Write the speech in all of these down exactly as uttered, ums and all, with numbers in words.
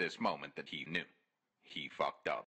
at this moment that he knew. He fucked up.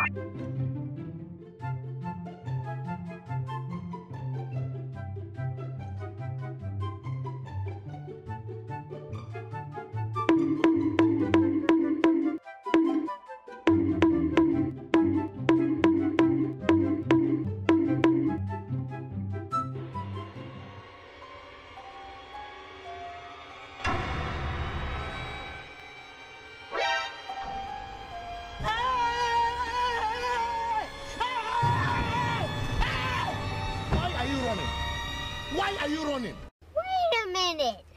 Why are you running? Wait a minute.